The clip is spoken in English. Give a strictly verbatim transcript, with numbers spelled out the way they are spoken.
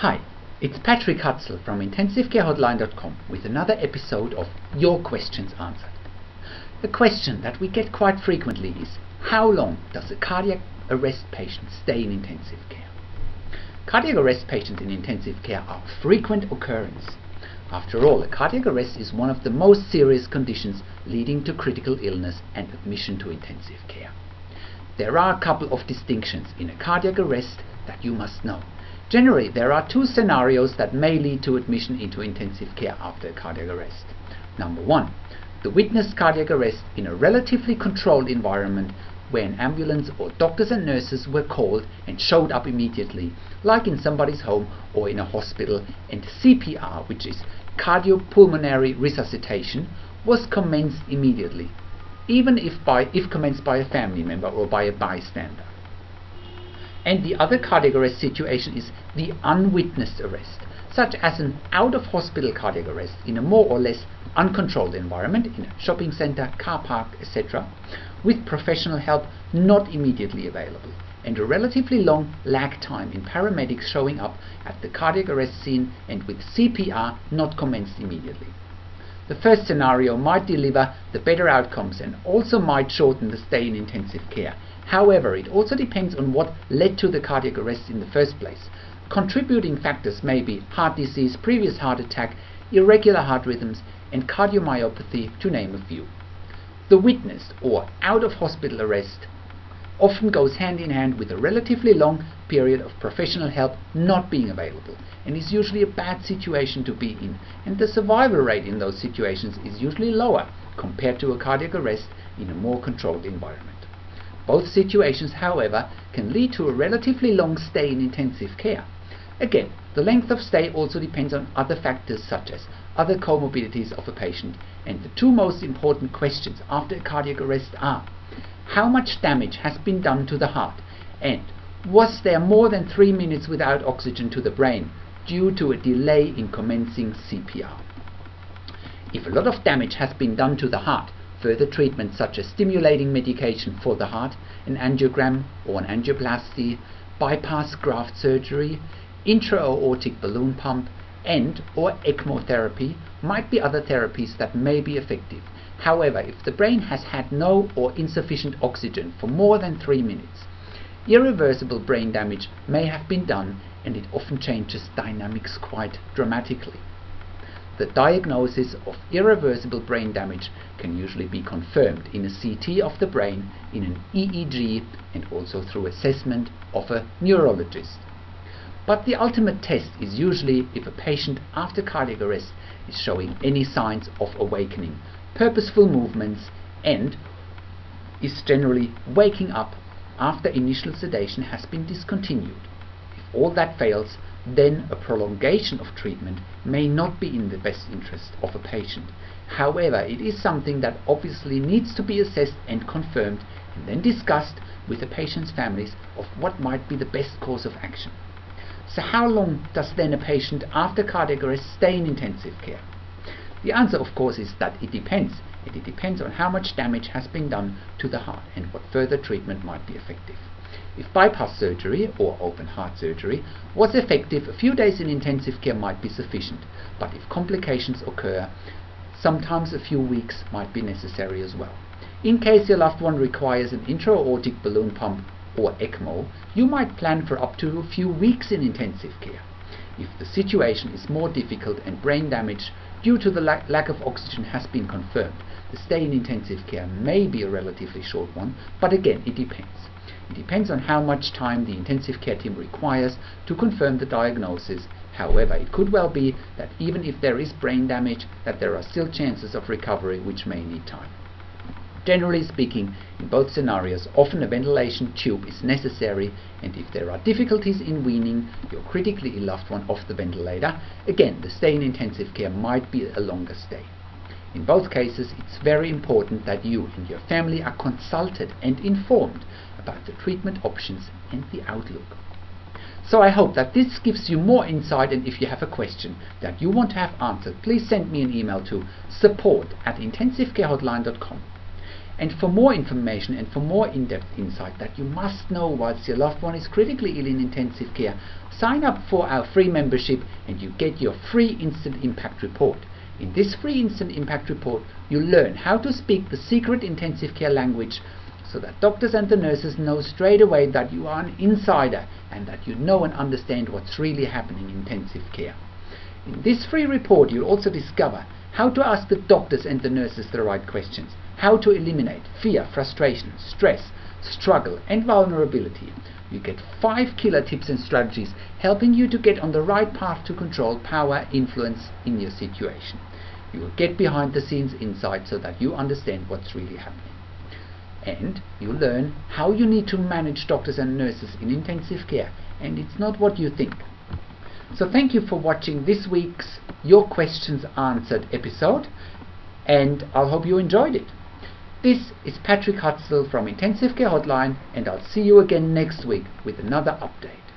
Hi, it's Patrick Hutzel from intensive care hotline dot com with another episode of Your Questions Answered. A question that we get quite frequently is, how long does a cardiac arrest patient stay in intensive care? Cardiac arrest patients in intensive care are a frequent occurrence. After all, a cardiac arrest is one of the most serious conditions leading to critical illness and admission to intensive care. There are a couple of distinctions in a cardiac arrest that you must know. Generally, there are two scenarios that may lead to admission into intensive care after a cardiac arrest. Number one, the witnessed cardiac arrest in a relatively controlled environment where an ambulance or doctors and nurses were called and showed up immediately, like in somebody's home or in a hospital, and C P R, which is cardiopulmonary resuscitation, was commenced immediately, even if, by, if commenced by a family member or by a bystander. And the other cardiac arrest situation is the unwitnessed arrest, such as an out-of-hospital cardiac arrest in a more or less uncontrolled environment, in a shopping center, car park, et cetera, with professional help not immediately available, and a relatively long lag time in paramedics showing up at the cardiac arrest scene and with C P R not commenced immediately. The first scenario might deliver the better outcomes and also might shorten the stay in intensive care. However, it also depends on what led to the cardiac arrest in the first place. Contributing factors may be heart disease, previous heart attack, irregular heart rhythms, and cardiomyopathy, to name a few. The witnessed or out-of-hospital arrest often goes hand in hand with a relatively long period of professional help not being available, and is usually a bad situation to be in, and the survival rate in those situations is usually lower compared to a cardiac arrest in a more controlled environment. Both situations, however, can lead to a relatively long stay in intensive care. Again, the length of stay also depends on other factors such as other comorbidities of a patient, and the two most important questions after a cardiac arrest are, how much damage has been done to the heart, and was there more than three minutes without oxygen to the brain due to a delay in commencing C P R? If a lot of damage has been done to the heart, further treatment such as stimulating medication for the heart, an angiogram or an angioplasty, bypass graft surgery, intra-aortic balloon pump, and or ECMO therapy might be other therapies that may be effective. However, if the brain has had no or insufficient oxygen for more than three minutes, irreversible brain damage may have been done, and it often changes dynamics quite dramatically. The diagnosis of irreversible brain damage can usually be confirmed in a C T of the brain, in an E E G, and also through assessment of a neurologist. But the ultimate test is usually if a patient after cardiac arrest is showing any signs of awakening, purposeful movements, and is generally waking up after initial sedation has been discontinued. If all that fails, then a prolongation of treatment may not be in the best interest of a patient. However, it is something that obviously needs to be assessed and confirmed, and then discussed with the patient's families of what might be the best course of action. So how long does then a patient after cardiac arrest stay in intensive care? The answer, of course, is that it depends. And it depends on how much damage has been done to the heart and what further treatment might be effective. If bypass surgery or open heart surgery was effective, a few days in intensive care might be sufficient, but if complications occur, sometimes a few weeks might be necessary as well. In case your loved one requires an intra-aortic balloon pump or ECMO, you might plan for up to a few weeks in intensive care. If the situation is more difficult and brain damage due to the la- lack of oxygen has been confirmed, the stay in intensive care may be a relatively short one, but again, it depends. It depends on how much time the intensive care team requires to confirm the diagnosis. However, it could well be that even if there is brain damage, that there are still chances of recovery which may need time. Generally speaking, in both scenarios, often a ventilation tube is necessary, and if there are difficulties in weaning your critically ill loved one off the ventilator, again, the stay in intensive care might be a longer stay. In both cases, it's very important that you and your family are consulted and informed about the treatment options and the outlook. So I hope that this gives you more insight, and if you have a question that you want to have answered, please send me an email to support at intensive care hotline dot com. And for more information and for more in-depth insight that you must know whilst your loved one is critically ill in intensive care, sign up for our free membership and you get your free Instant Impact Report. In this free Instant Impact Report, you'll learn how to speak the secret intensive care language so that doctors and the nurses know straight away that you are an insider and that you know and understand what's really happening in intensive care. In this free report, you'll also discover how to ask the doctors and the nurses the right questions, how to eliminate fear, frustration, stress, struggle and vulnerability. You get five killer tips and strategies helping you to get on the right path to control power, influence in your situation. You will get behind the scenes insight so that you understand what's really happening. And you learn how you need to manage doctors and nurses in intensive care, and it's not what you think. So thank you for watching this week's Your Questions Answered episode, and I hope you enjoyed it. This is Patrick Hutzel from Intensive Care Hotline, and I'll see you again next week with another update.